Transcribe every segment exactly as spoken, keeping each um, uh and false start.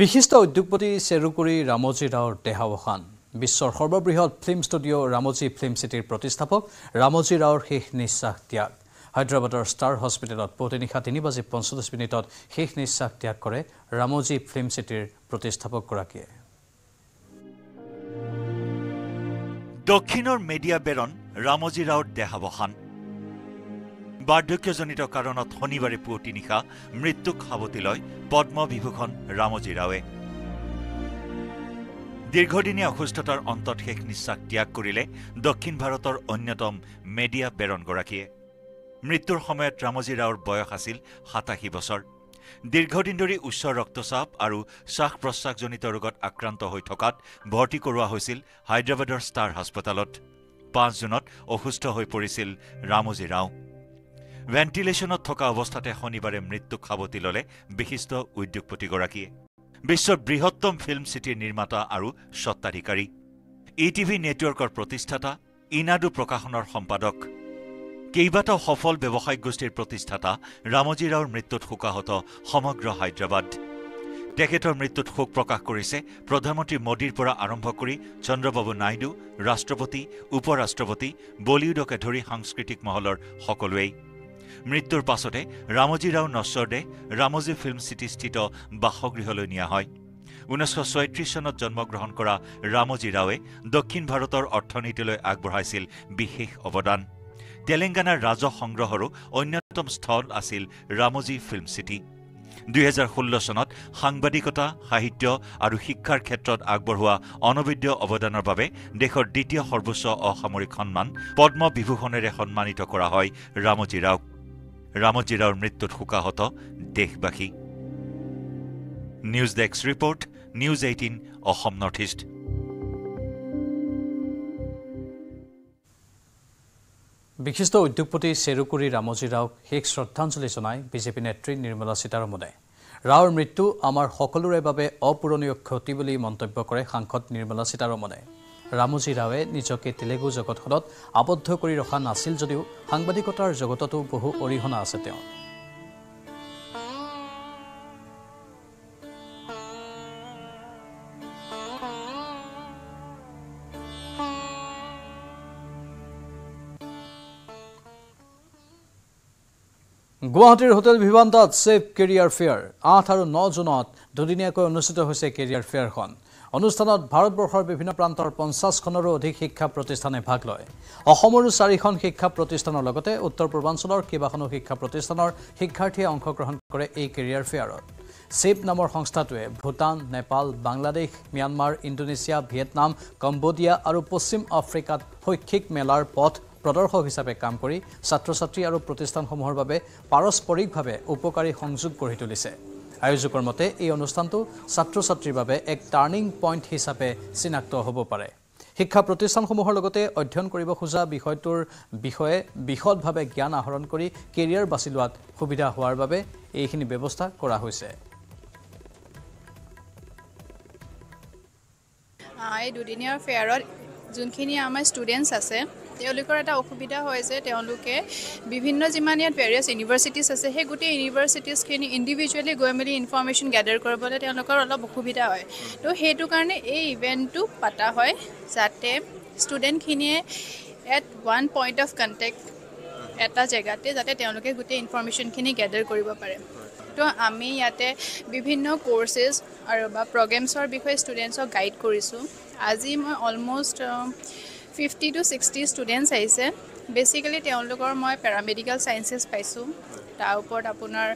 বিশিষ্ট উদ্যোগপতি চেৰুকুৰি ৰামজী ৰাওৰ দেহাৱসান বিশ্বৰ সৰ্ববৃহৎ ফিল্ম ষ্টুডিঅ' ৰামজী ফিল্ম চিটিৰ প্ৰতিষ্ঠাপক ৰামজী ৰাওৰ শেষ নিশ্বাস ত্যাগ হায়দৰাবাদৰ ষ্টাৰ হস্পিটেলত প্ৰতিদিনা তিনি বাজি পঞ্চল্লিছ মিনিটত শেষ নিশ্বাস ত্যাগ কৰে ৰামজী ফিল্ম চিটিৰ প্ৰতিষ্ঠাপক গৰাকীয়ে দক্ষিণৰ মিডিয়া বেৰণ ৰামজী ৰাওৰ দেহাৱসান বাৰ্ধক্যজনিত কাৰণত শনিবাৰে পুৱতি নিশা মৃত্যুক সাৱতি লয় পদ্মবিভূষণ ৰামজী ৰাওৱে দীৰ্ঘদিনীয়া অসুস্থতাৰ অন্তত শেষ নিশ্বাস ত্যাগ কৰিলে দক্ষিণ ভাৰতৰ অন্যতম মিডিয়া বেৰণ গৰাকীয়ে মৃত্যুৰ সময়ত ৰামজী ৰাওৰ বয়স আছিল সাতাশী বছৰ দীৰ্ঘদিন ধৰি উচ্চ ৰক্তচাপ আৰু শ্বাস-প্ৰশ্বাসজনিত ৰোগত আক্ৰান্ত হৈ থকাত ভৰ্তি কৰোৱা হৈছিল হায়দৰাবাদৰ ষ্টাৰ হাস্পতালত পাঁচ জুনত অসুস্থ হৈ পৰিছিল ৰামজী ৰাও ভেন্টিলেশনত থকা অৱস্থাতে শনিবাৰে মৃত্যুক সাৱতি ললে বিশিষ্ট উদ্যোগপতি গৰাকীয়ে বিশ্বৰ বৃহত্তম ফিল্ম চিটিৰ নিৰ্মাতা আৰু স্বত্বাধিকাৰী ইটিভি নেটৱৰ্কৰ প্ৰতিষ্ঠাতা ইনাডু প্ৰকাশনৰ সম্পাদক কেইবাটাও সফল ব্যৱসায়িক গোষ্ঠীৰ প্ৰতিষ্ঠাতা ৰামজী ৰাওৰ মৃত্যুত শোকাহত সমগ্ৰ হায়দৰাবাদ তেখেতৰ মৃত্যুত শোক প্ৰকাশ কৰিছে প্ৰধানমন্ত্ৰী মোদীৰ পৰা আৰম্ভ কৰি চন্দ্ৰবাবু নাইডু ৰাষ্ট্ৰপতি উপৰাষ্ট্ৰপতি বলিউডকে ধৰি সাংস্কৃতিক মহলৰ সকলোৱেই মৃত্যুৰ পাছতে ৰামজী ৰাও নশ্বৰদে ৰামজী ফিল্ম চিটিস্থিত বাসগৃহলৈ নিয়া হয় ঊনৈছশ ছয়ত্ৰিশ চনত জন্মগ্ৰহণ কৰা ৰামজী ৰাওৱে দক্ষিণ ভাৰতৰ অৰ্থনীতিলৈ আগবঢ়াইছিল বিশেষ অৱদান তেলেংগানাৰ ৰাজহ সংগ্ৰহৰো অন্যতম স্থল আছিল ৰামজী ফিল্ম চিটি দুই হাজাৰ ষোল্ল চনত সাংবাদিকতা সাহিত্য আৰু শিক্ষাৰ ক্ষেত্ৰত আগবঢ়োৱা অনবদ্য অৱদানৰ বাবে দেশৰ দ্বিতীয় সৰ্বোচ্চ অসামৰিক সন্মান পদ্মবিভূষণেৰে সন্মানিত কৰা হয় ৰামজী ৰাওক ৰামজী ৰাওৰ মৃত্যুত শোকাহত দেশবাসী news desk report news eighteen Assam north east বিশিষ্ট উদ্যোগপতি চেৰুকুৰি ৰামজী ৰাওক শেষ শ্ৰদ্ধাঞ্জলি জনাই বিজেপি নেত্ৰী নিৰ্মলা সীতাৰমণে ৰাওৰ মৃত্যু আমাৰ সকলোৰে বাবে অপূৰণীয় ক্ষতি বুলি মন্তব্য কৰে সাংসদ নিৰ্মলা সীতাৰমণে ৰামজী ৰাওৱে নিজকে তেলেগু জগতখনত আবদ্ধ কৰি ৰখা নাছিল যদিও সাংবাদিকতাৰ জগততো বহু অৰিহণা আছে তেওঁ গুৱাহাটীৰ হোটেল ভিভান্তাত সেভ কেৰিয়াৰ ফেয়াৰ আঠ আৰু ন জুনত দুদিনীয়াকৈ অনুষ্ঠিত হৈছে কেৰিয়াৰ ফেয়াৰখন অনুষ্ঠানত ভাৰতবৰ্ষৰ বিভিন্ন প্ৰান্তৰ পঞ্চাছখনৰো অধিক শিক্ষা প্ৰতিষ্ঠানে ভাগ লয় অসমৰো চাৰিখন শিক্ষা প্ৰতিষ্ঠানৰ লগতে উত্তৰ পূৰ্বাঞ্চলৰ কেইবাখনো শিক্ষা প্ৰতিষ্ঠানৰ শিক্ষাৰ্থীয়ে অংশগ্ৰহণ কৰে এই কেৰিয়াৰ ফেয়াৰত সেভ নামৰ সংস্থাটোৱে Bhutan Nepal Bangladesh Myanmar Indonesia Vietnam Cambodia আৰু পশ্চিম আফ্ৰিকাত শৈক্ষিক মেলাৰ পথ প্ৰদৰ্শক হিচাপে কাম কৰি ছাত্ৰ-ছাত্ৰী আৰু প্ৰতিষ্ঠানসমূহৰ বাবে পাৰস্পৰিকভাৱে উপকাৰী সংযোগ গঢ়ি তুলিছে আয়োজকৰ মতে এই অনুষ্ঠানটো ছাত্ৰ-ছাত্ৰীৰ বাবে এক টাৰ্ণিং পইণ্ট হিচাপে চিনাক্ত হ'ব পাৰে শিক্ষা প্ৰতিষ্ঠানসমূহৰ লগতে অধ্যয়ন কৰিব খোজা বিষয়টোৰ বিষয়ে বিশদভাৱে জ্ঞান আহৰণ কৰি কেৰিয়াৰ বাছি লোৱাত সুবিধা হোৱাৰ বাবে এইখিনি ব্যৱস্থা কৰা হৈছে আই দুদিনীয়া ফেয়াৰত যোনখিনি আমাৰ ষ্টুডেন্টছ আছে তেওঁলোকৰ এটা অসুবিধা হয় যে তেওঁলোকে বিভিন্ন যিমান ইয়াত ভেৰিয়াছ ইউনিভাৰ্চিটিজ আছে সেই গোটেই ইউনিভাৰ্চিটিজখিনি ইণ্ডিভিজুৱেলি গৈ মেলি ইনফৰ্মেশ্যন গেডাৰ কৰিবলৈ তেওঁলোকৰ অলপ অসুবিধা হয় তো সেইটো কাৰণে এই ইভেণ্টটো পতা হয় যাতে ষ্টুডেণ্টখিনিয়ে at one point of contact এটা জেগাতে যাতে তেওঁলোকে গোটেই ইনফৰ্মেশ্যনখিনি গেডাৰ কৰিব পাৰে তো আমি ইয়াতে বিভিন্ন কোৰ্চেছ আৰু বা প্ৰগ্ৰেমছৰ বিষয়ে ষ্টুডেণ্টছক গাইড কৰিছোঁ আজি মই almost fifty to sixty students আহিছে বেসিক্যালি তেওঁলোকৰ মই পেৰামেডিকেল সায়েন্সেস পাইছো তাৰ ওপৰত আপোনাৰ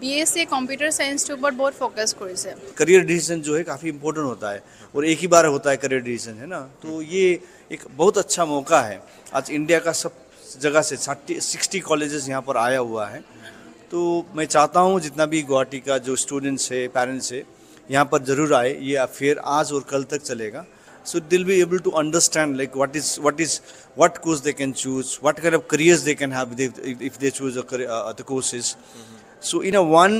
बीएससी कंप्यूटर साइंस के ऊपर बहुत फोकस কৰিছে करियर डिसीजन जो है काफी इंपॉर्टेंट होता है और एक ही बार होता है करियर डिसीजन है ना तो ये एक बहुत अच्छा मौका है आज इंडिया का सब जगह से साठ साठ कॉलेजेस यहाँ पर आया हुआ है तो मैं चाहता हूँ जितना भी गुवाहाटी का जो स्टूडेंट्स है पेरेंट्स है यहाँ पर जरूर आए ये अफेयर आज और कल तक चलेगा So they'll be able to understand like what is what is what course they can choose, what kind of careers they can have if they, if they choose a career, uh, the courses. Mm-hmm. So in a one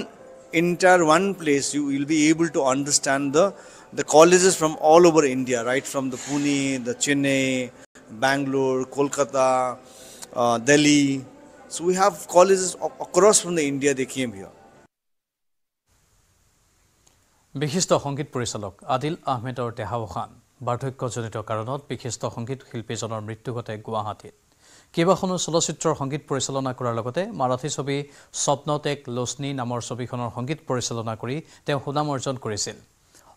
entire one place, you will be able to understand the the colleges from all over India, right? From the Pune, the Chennai, Bangalore, Kolkata, uh, Delhi. So we have colleges across from the India. They came here. বিশিষ্ট সংগীত পরিচালক আদিল আহমেদৰ দেহাৱসান বাৰ্ধক্যজনিত কাৰণত বিশিষ্ট সংগীত শিল্পীজনৰ মৃত্যু ঘটে গুৱাহাটীত কেবাখনো চলচ্চিত্ৰৰ সংগীত পৰিচালনা কৰাৰ লগতে মাৰাঠী ছবি স্বপ্নতেক লোচনী নামৰ ছবিখনৰ সংগীত পৰিচালনা কৰি তেওঁ সুনাম অৰ্জন কৰিছিল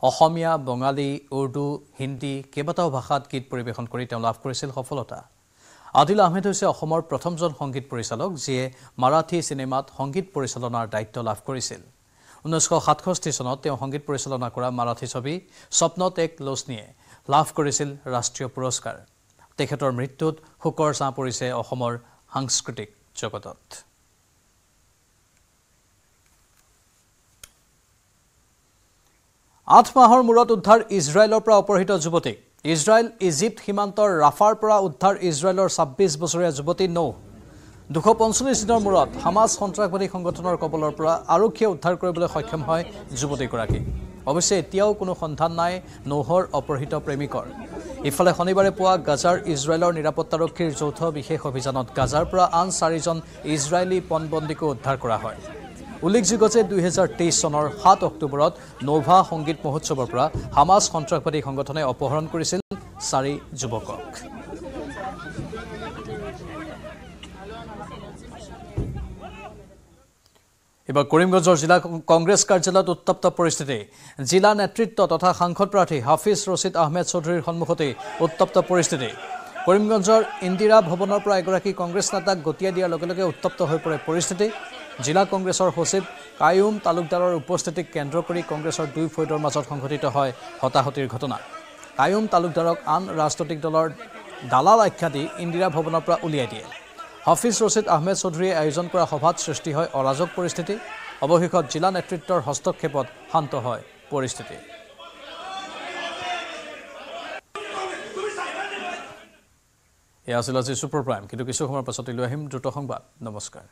অসমীয়া বঙালী উৰ্দু হিন্দী কেবাটাও ভাষাত গীত পৰিবেশন কৰি তেওঁ লাভ কৰিছিল সফলতা আদিল আহমেদ হৈছে অসমৰ প্ৰথমজন সংগীত পৰিচালক যিয়ে মাৰাঠী চিনেমাত সংগীত পৰিচালনাৰ দায়িত্ব লাভ কৰিছিল nineteen sixty-seven চনত তেওঁ সংগীত পৰিচালনা কৰা মাৰাঠী ছবি স্বপ্নতেক লোচনীয়ে লাভ কৰিছিল ৰাষ্ট্ৰীয় পুৰস্কাৰ তেখেতৰ মৃত্যুত হুকৰ ছাঁ পৰিছে অসমৰ সাংস্কৃতিক জগতত আঠ মাহৰ মূৰত উদ্ধাৰ ইজৰাইলৰ পৰা অপহৃত যুৱতী ইজৰাইল ইজিপ্ত সীমান্তৰ ৰাফাৰ পৰা উদ্ধাৰ ইজৰাইলৰ ছাব্বিশ বছৰীয়া যুৱতী নৌ two hundred forty-five দিনৰ মূৰত হামাস সন্ত্ৰাসবাদী সংগঠনৰ কবলৰ পৰা আৰক্ষীয়ে উদ্ধাৰ কৰিবলৈ সক্ষম হয় যুৱতীগৰাকী অৱশ্যে এতিয়াও কোনো সন্ধান নাই নৌহৰ অপহৃত প্ৰেমিকৰ ইফালে শনিবাৰে পুৱা গাজাৰ ইজৰাইলৰ নিৰাপত্তাৰক্ষীৰ যৌথ বিশেষ অভিযানত গাজাৰ পৰা আন চাৰিজন ইজৰাইলী পণবন্দীক উদ্ধাৰ কৰা হয় উল্লেখযোগ্য যে twenty twenty-three চনৰ সাত অক্টোবৰত নোভা সংগীত মহোৎসৱৰ পৰা হামাস সন্ত্ৰাসবাদী সংগঠনে অপহৰণ কৰিছিল চাৰি যুৱকক এবা কৰিমগঞ্জৰ জিলা কংগ্ৰেছ কাৰ্যালয়ত উত্তপ্ত পৰিস্থিতি জিলা নেতৃত্ব তথা সাংসদ প্ৰাৰ্থী হাফিজ ৰছিদ আহমেদ চৌধুৰীৰ সন্মুখতে উত্তপ্ত পৰিস্থিতি কৰিমগঞ্জৰ ইন্দিৰা ভৱনৰ পৰা এগৰাকী কংগ্ৰেছ নেতাক গতিয়া দিয়াৰ লগে লগে উত্তপ্ত হৈ পৰে পৰিস্থিতি জিলা কংগ্ৰেছৰ সচিব কায়ুম তালুকদাৰৰ উপস্থিতিক কেন্দ্ৰ কৰি কংগ্ৰেছৰ দুই ফৈদৰ মাজত সংঘটিত হয় হতাহতিৰ ঘটনা কায়ুম তালুকদাৰক আন ৰাজনৈতিক দলৰ দালাল আখ্যা দি ইন্দিৰা ভৱনৰ পৰা উলিয়াই দিয়ে হাফিজ ৰছিদ আহমেদ চৌধুৰীয়ে আয়োজন কৰা সভাত সৃষ্টি হয় অৰাজক পৰিস্থিতি অৱশেষত জিলা নেতৃত্বৰ হস্তক্ষেপত শান্ত হয় পৰিস্থিতি এয়া আছিল আজি সুপাৰ প্ৰাইম কিন্তু কিছু সময়ৰ পাছতে লৈ আহিম দ্ৰুত সংবাদ নমস্কাৰ